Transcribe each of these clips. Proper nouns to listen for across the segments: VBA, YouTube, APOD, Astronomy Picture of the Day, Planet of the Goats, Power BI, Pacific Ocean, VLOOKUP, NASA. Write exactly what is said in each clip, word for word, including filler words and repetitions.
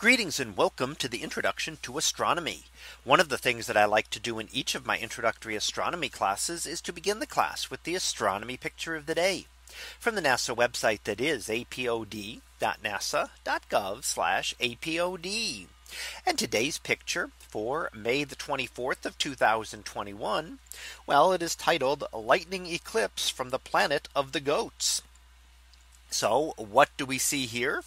Greetings and welcome to the introduction to astronomy. One of the things that I like to do in each of my introductory astronomy classes is to begin the class with the astronomy picture of the day from the NASA website, that is apod dot nasa dot gov slash apod. And today's picture for May the twenty-fourth of two thousand twenty-one. Well, it is titled Lightning Eclipse from the Planet of the Goats. So what do we see here?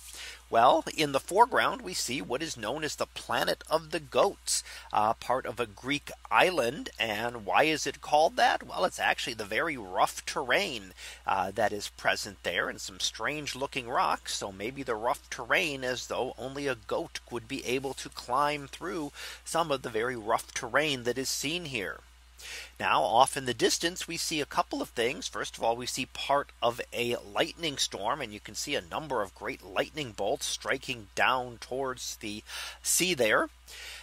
Well, in the foreground, we see what is known as the Planet of the Goats, uh, part of a Greek island. And why is it called that? Well, it's actually the very rough terrain uh, that is present there, and some strange looking rocks. So maybe the rough terrain, as though only a goat would be able to climb through some of the very rough terrain that is seen here. Now off in the distance, we see a couple of things. First of all, we see part of a lightning storm, and you can see a number of great lightning bolts striking down towards the sea there.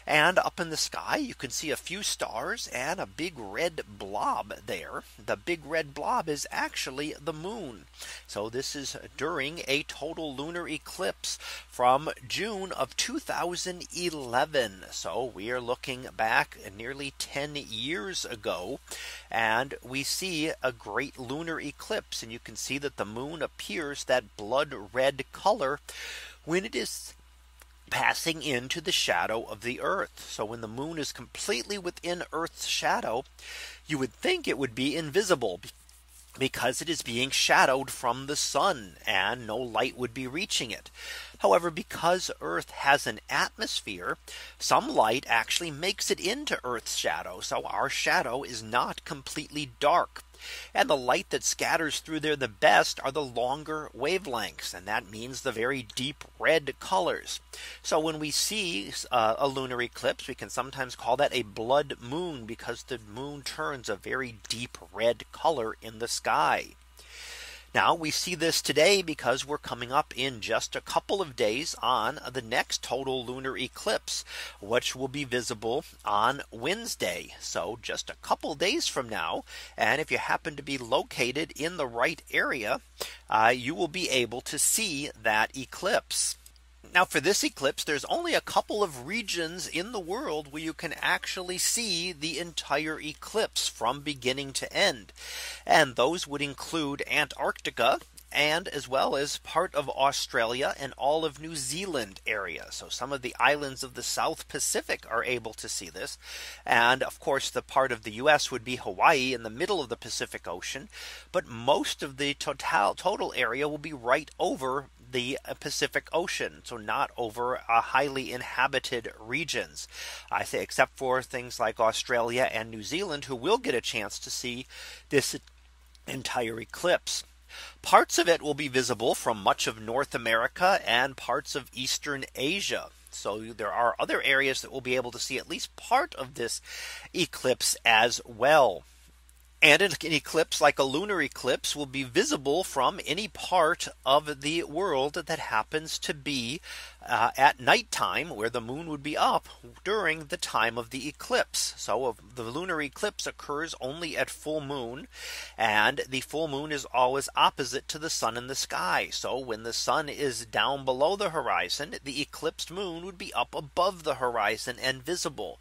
And up in the sky, you can see a few stars and a big red blob there. The big red blob is actually the moon. So this is during a total lunar eclipse from June of two thousand eleven. So we are looking back nearly ten years ago, and we see a great lunar eclipse. And you can see that the moon appears that blood red color when it is passing into the shadow of the Earth. So when the moon is completely within Earth's shadow, you would think it would be invisible, because it is being shadowed from the sun and no light would be reaching it. However, because Earth has an atmosphere, some light actually makes it into Earth's shadow. So our shadow is not completely dark. And the light that scatters through there the best are the longer wavelengths, and that means the very deep red colors. So when we see uh, a lunar eclipse, we can sometimes call that a blood moon, because the moon turns a very deep red color in the sky. Now we see this today because we're coming up in just a couple of days on the next total lunar eclipse, which will be visible on Wednesday. So just a couple days from now. And if you happen to be located in the right area, uh, you will be able to see that eclipse. Now for this eclipse, there's only a couple of regions in the world where you can actually see the entire eclipse from beginning to end. And those would include Antarctica, and as well as part of Australia and all of New Zealand area. So some of the islands of the South Pacific are able to see this. And of course, the part of the U S would be Hawaii in the middle of the Pacific Ocean. But most of the total total area will be right over the Pacific Ocean. So not over uh, highly inhabited regions, I say, except for things like Australia and New Zealand, who will get a chance to see this entire eclipse. Parts of it will be visible from much of North America and parts of Eastern Asia. So there are other areas that will be able to see at least part of this eclipse as well. And an eclipse, like a lunar eclipse, will be visible from any part of the world that happens to be uh, at nighttime, where the moon would be up during the time of the eclipse. So the lunar eclipse occurs only at full moon, and the full moon is always opposite to the sun in the sky. So when the sun is down below the horizon, the eclipsed moon would be up above the horizon and visible.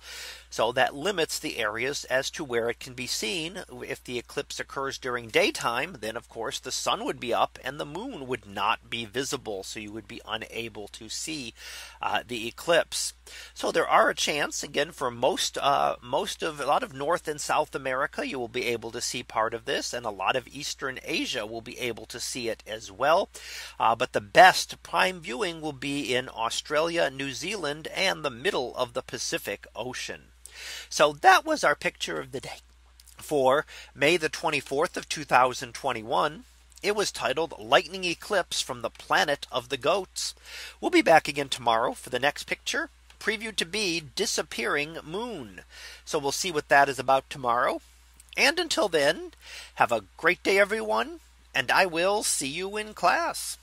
So that limits the areas as to where it can be seen. If the eclipse occurs during daytime, then of course the sun would be up and the moon would not be visible. So you would be unable to see uh, the eclipse. So there are a chance, again, for most uh, most of a lot of North and South America, you will be able to see part of this, and a lot of Eastern Asia will be able to see it as well. Uh, but the best prime viewing will be in Australia, New Zealand, and the middle of the Pacific Ocean. So that was our picture of the day for May the twenty-fourth of two thousand twenty-one. It was titled Lightning Eclipse from the Planet of the Goats. We'll be back again tomorrow for the next picture, previewed to be Disappearing Moon. So we'll see what that is about tomorrow. And until then, have a great day, everyone, and I will see you in class.